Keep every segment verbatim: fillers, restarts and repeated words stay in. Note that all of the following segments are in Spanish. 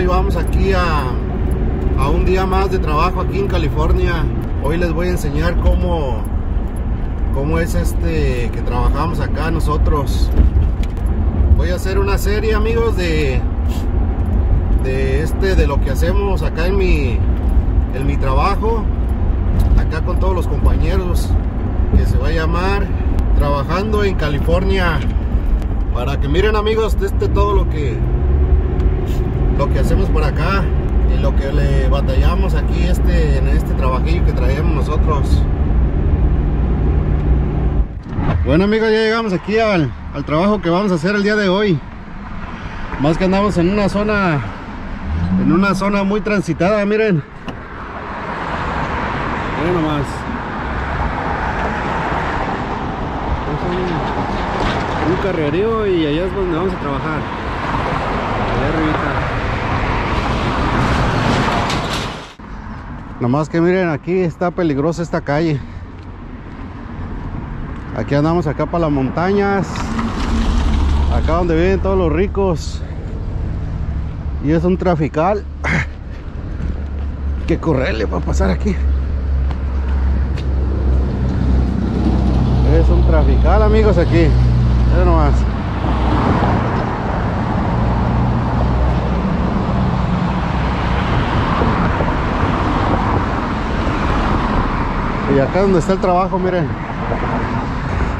Hoy vamos aquí a, a un día más de trabajo aquí en California. Hoy les voy a enseñar cómo, cómo es este que trabajamos acá nosotros. Voy a hacer una serie, amigos, de, de, este, de lo que hacemos acá en mi, en mi trabajo, acá con todos los compañeros, que se va a llamar Trabajando en California. Para que miren, amigos, de este todo lo que lo que hacemos por acá y lo que le batallamos aquí este en este trabajillo que traemos nosotros. Bueno, amigos, ya llegamos aquí al, al trabajo que vamos a hacer el día de hoy. Más que andamos en una zona en una zona muy transitada, miren. Miren nomás. Un carrerío y allá es donde vamos a trabajar. Allá arribita. Nomás que miren, aquí está peligrosa esta calle. Aquí andamos acá para las montañas. Acá donde viven todos los ricos. Y es un trafical. Que correrle para pasar aquí. Es un trafical, amigos, aquí. Miren nomás. Y acá donde está el trabajo, miren.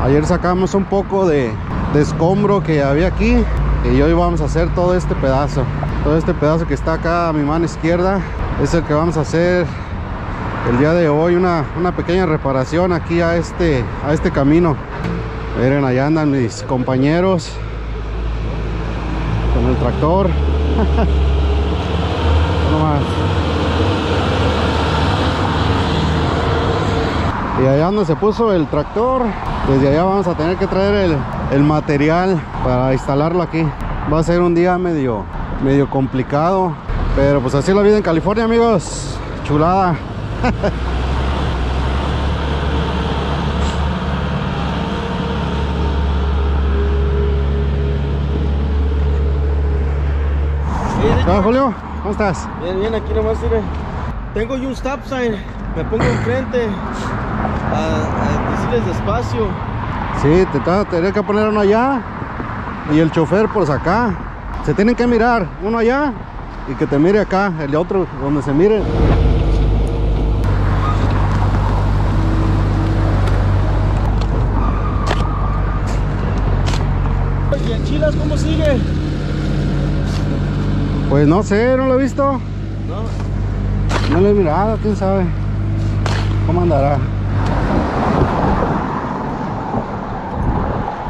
Ayer sacamos un poco de, de escombro que había aquí. Y hoy vamos a hacer todo este pedazo. Todo este pedazo que está acá a mi mano izquierda es el que vamos a hacer el día de hoy. Una, una pequeña reparación aquí a este, a este camino. Miren, allá andan mis compañeros con el tractor. Y allá donde se puso el tractor, desde allá vamos a tener que traer el, el material para instalarlo aquí. Va a ser un día medio, medio complicado, pero pues así es la vida en California, amigos. Chulada. Hola, Julio, ¿cómo estás? Bien, bien, aquí nomás, mire. Tengo yo un stop sign, me pongo enfrente a, a decirles despacio. Sí, te tendría que poner uno allá y el chofer por acá. Se tienen que mirar, uno allá y que te mire acá, el otro donde se mire. ¿Y en Chilas cómo sigue? Pues no sé, no lo he visto. No. No lo he mirado, quién sabe. ¿Cómo andará?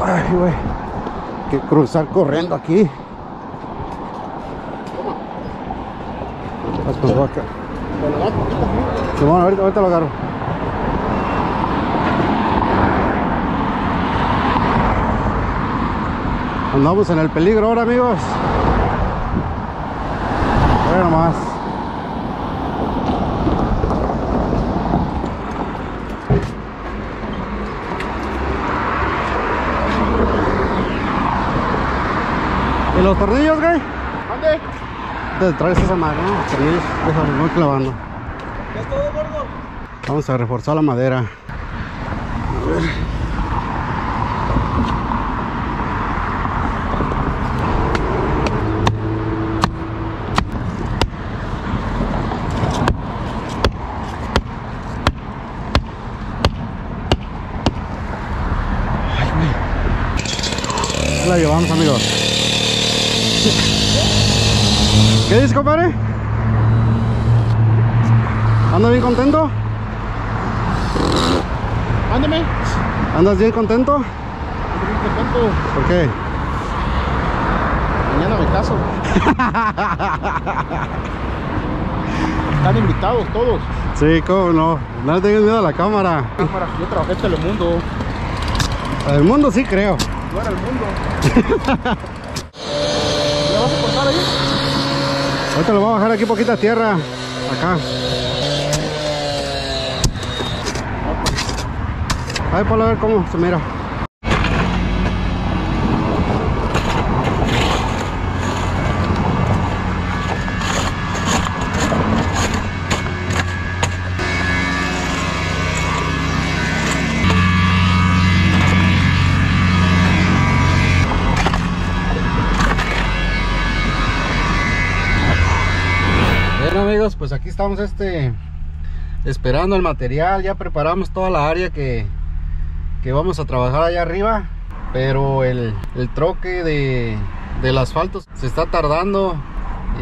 Ay, güey. Hay que cruzar corriendo aquí. Pues, pues, voy acá. Sí, bueno, ahorita, ahorita lo agarro. Andamos en el peligro ahora, amigos. Nomás. ¿Y los tornillos, güey? ¿Dónde? Te traes esa madera, ¿no? Los tornillos, déjame, voy clavando. ¿Ya es todo, gordo? Vamos a reforzar la madera. A ver. La llevamos, amigos. ¿Qué dices, compadre? ¿Andas bien contento? Ándame. ¿Andas bien contento? Ando bien contento. ¿Por qué? Mañana me caso. Están invitados todos. Sí, cómo no. No le tengas miedo a la cámara. Cámara, yo trabajé en Telemundo. El mundo sí creo. Yo era el mundo. ¿Le vas a cortar ahí? Ahorita lo voy a bajar aquí poquita tierra. Acá. Ahí para ver cómo se mira. amigos, pues aquí estamos este esperando el material. Ya preparamos toda la área que, que vamos a trabajar allá arriba, pero el, el troque de, del asfalto se está tardando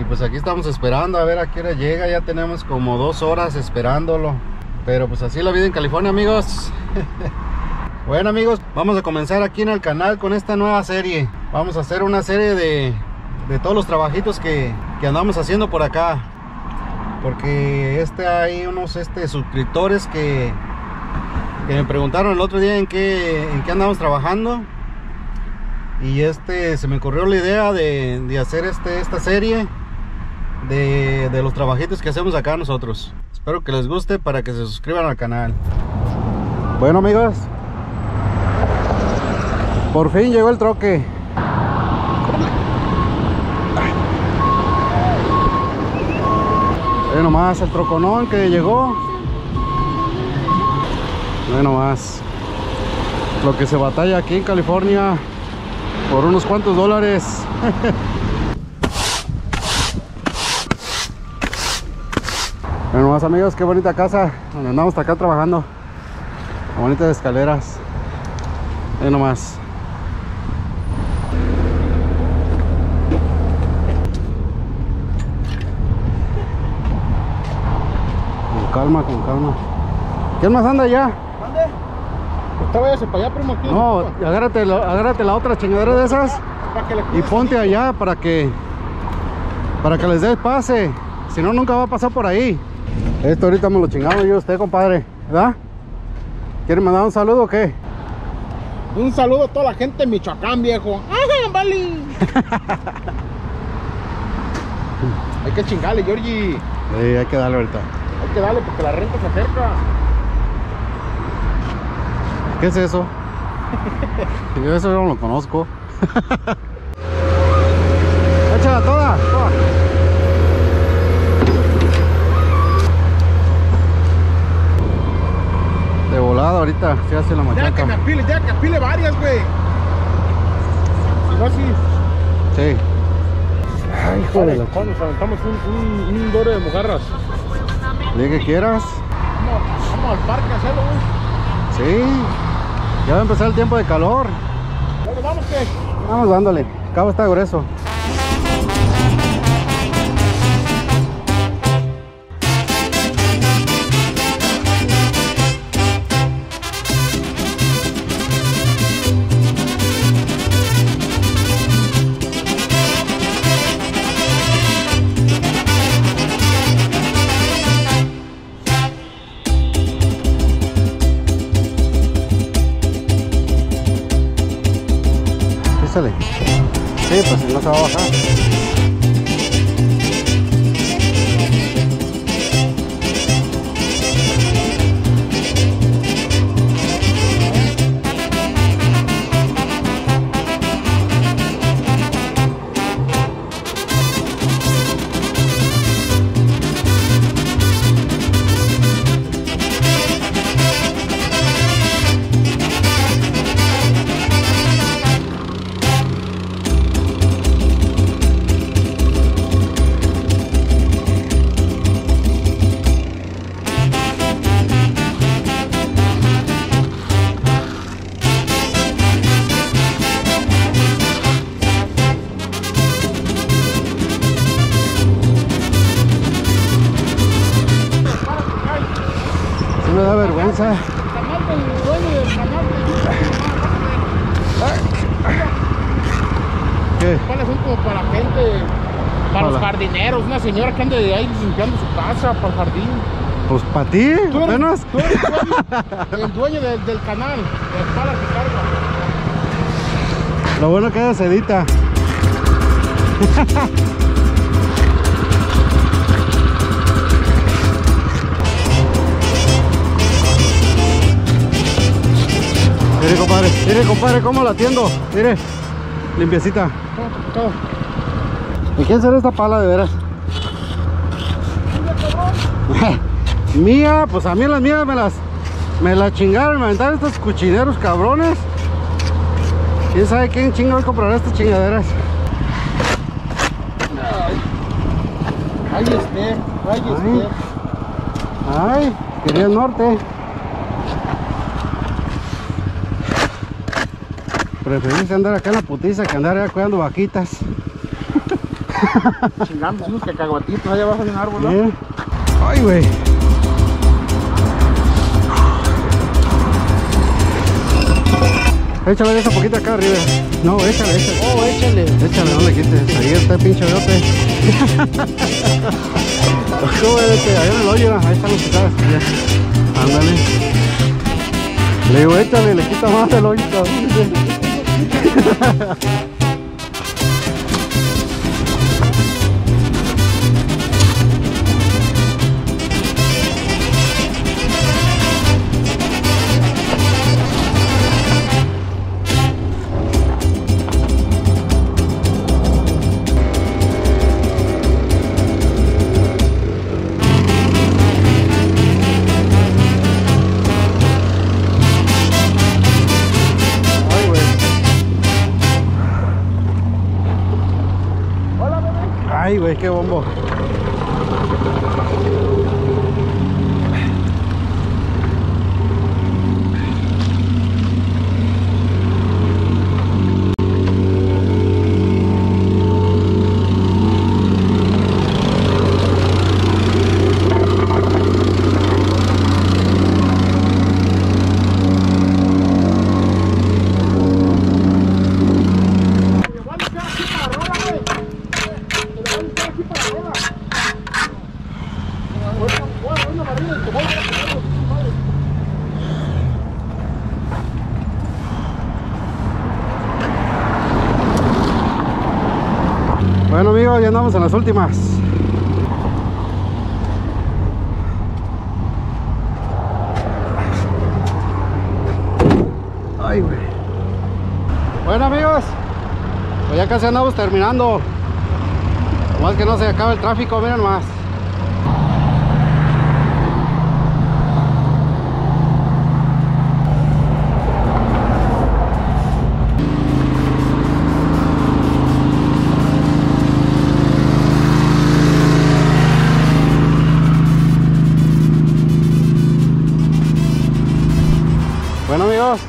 y pues aquí estamos esperando a ver a qué hora llega. Ya tenemos como dos horas esperándolo, pero pues así la vida en California, amigos. Bueno, amigos, vamos a comenzar aquí en el canal con esta nueva serie. Vamos a hacer una serie de, de todos los trabajitos que, que andamos haciendo por acá, porque este hay unos este suscriptores que, que me preguntaron el otro día en qué, en qué andamos trabajando, y este se me ocurrió la idea de, de hacer este, esta serie de, de los trabajitos que hacemos acá nosotros. Espero que les guste, para que se suscriban al canal. Bueno, amigos, por fin llegó el troque. Ve nomás el troconón que llegó. Ve nomás lo que se batalla aquí en California por unos cuantos dólares. Ve nomás, amigos, qué bonita casa donde andamos hasta acá trabajando. Bonitas escaleras. Ve nomás. Calma, con calma. ¿Quién más anda allá? ¿Dónde? Usted váyase para allá, primo. No, agárrate, agárrate la otra chingadera de esas y ponte allá para que para que les dé el pase. Si no, nunca va a pasar por ahí. Esto ahorita me lo chingamos yo, usted, compadre, ¿verdad? ¿Quiere mandar un saludo o qué? Un saludo a toda la gente de Michoacán, viejo. ¡Ajá, vale! Hay que chingarle, Georgie. Sí, hay que darle ahorita. Hay que darle porque la renta se acerca. ¿Qué es eso? Yo eso yo no lo conozco. Échala toda, toda. De volada ahorita, si hace la machaca. Ya que me apile, ya que apile varias, güey. Si no, sí. Sí. Ay, híjole, nos aventamos un, un, un doro de mojarras. ¿De que quieras? Vamos, vamos al parque a hacerlo, güey. Sí, ya va a empezar el tiempo de calor. Bueno, vamos, ¿qué? Vamos dándole, el cabo está grueso. Sí, pues no se va a bajar. Me da vergüenza. ¿Qué? ¿Cuáles son como para gente? Para los jardineros, una señora que anda de ahí limpiando su casa para el jardín. Pues para ti, ¿Tú eres, menos. Tú eres dueño, el dueño de, del canal, de espalda que carga. Lo bueno que es sedita. Mire, compadre, mire, compadre, cómo la atiendo. Mire, limpiecita. Todo, todo. ¿Y quién será esta pala de veras? Mía, pues a mí las mías me las me las chingaron, me aventaron estos cuchineros cabrones. ¿Quién sabe quién chingados comprará estas chingaderas? Ahí esté, ahí esté. Ay, quería el norte. Preferís andar acá en la putiza que andar allá cuidando vaquitas. Chingamos unos cacahuatitos allá abajo de un árbol, ¿no? ¿Eh? Ay, güey. Échale esa poquita acá arriba. No, échale, échale. Oh, échale. Échale, no le quites. Ahí está el pinche brote. ¿Cómo es este? Ahí en el hoyo, ahí están los pitados. Ándale. Le digo, échale, le quita más el hoyo. Ay, güey, qué bombo. Bueno, amigos, ya andamos en las últimas. Ay, güey. Bueno, amigos, pues ya casi andamos terminando. Nomás que no se acaba el tráfico, miren más. Bueno, amigos,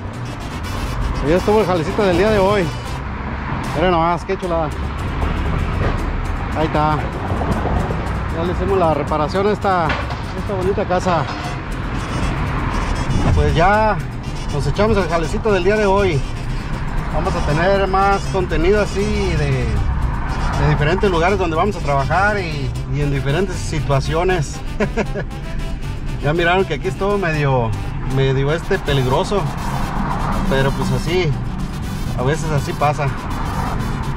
ya estuvo el jalecito del día de hoy. Miren nomás, qué chulada. Ahí está. Ya le hicimos la reparación a esta, esta bonita casa. Pues ya nos echamos el jalecito del día de hoy. Vamos a tener más contenido así de, de diferentes lugares donde vamos a trabajar y, y en diferentes situaciones. Ya miraron que aquí estuvo medio... medio este peligroso, pero pues así a veces así pasa.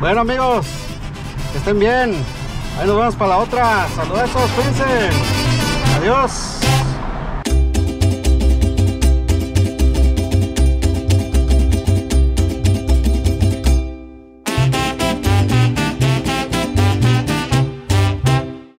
Bueno, amigos, que estén bien. Ahí nos vemos para la otra. Saludos, cuídense. Adiós.